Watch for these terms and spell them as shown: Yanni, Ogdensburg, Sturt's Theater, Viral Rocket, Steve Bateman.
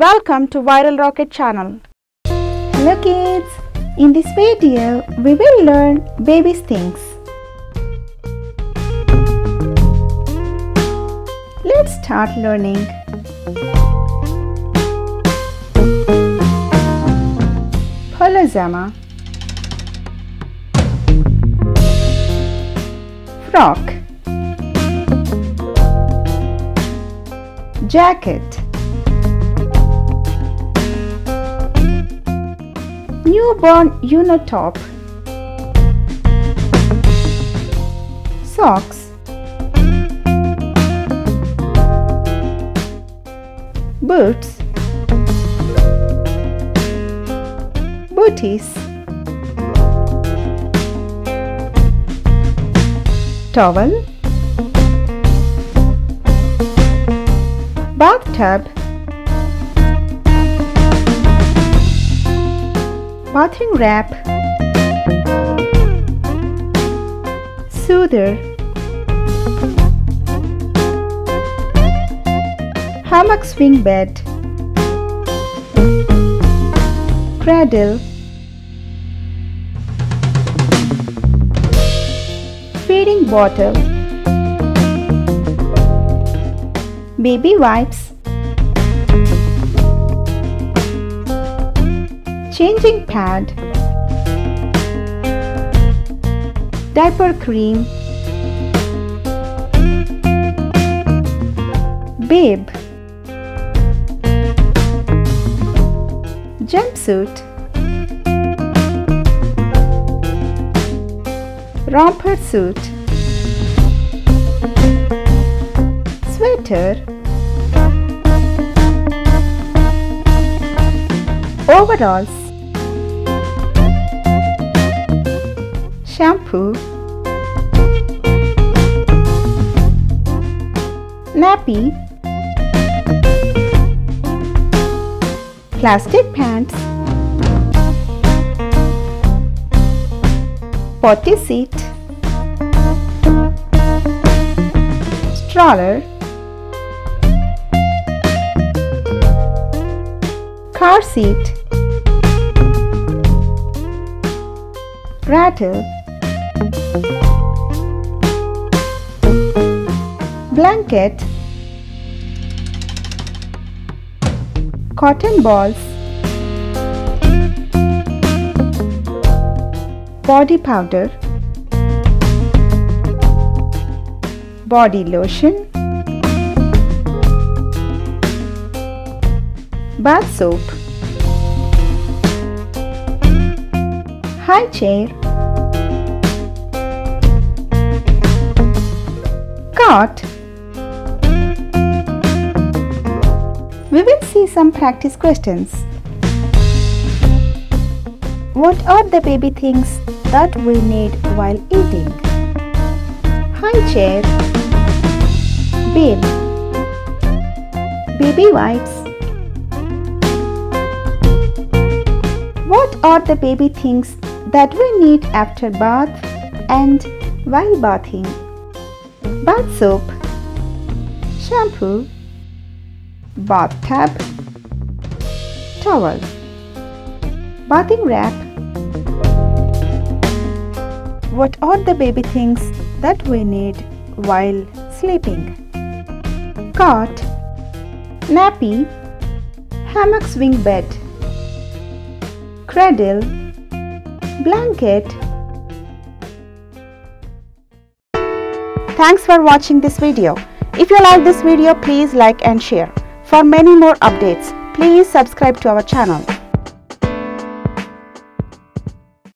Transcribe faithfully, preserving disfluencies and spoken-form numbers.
Welcome to Viral Rocket channel. Hello kids, in this video we will learn baby's things. Let's start learning. Pajama, frock, jacket, newborn unitop, socks, boots, booties, towel, bathtub, bathing wrap, soother, hammock swing bed, cradle, feeding bottle, baby wipes, changing pad, diaper cream, bib, jumpsuit, romper suit, sweater, overalls, shampoo, nappy, plastic pants, potty seat, stroller, car seat, rattle, blanket, cotton balls, body powder, body lotion, bath soap, high chair, cot. We will see some practice questions. What are the baby things that we need while eating? High chair, bib, baby wipes. What are the baby things that we need after bath and while bathing? Bath soap, shampoo, bathtub, towel, bathing wrap. What are the baby things that we need while sleeping? Cot, nappy, hammock swing bed, cradle, blanket. Thanks for watching this video. If you like this video, please like and share. For many more updates, please subscribe to our channel.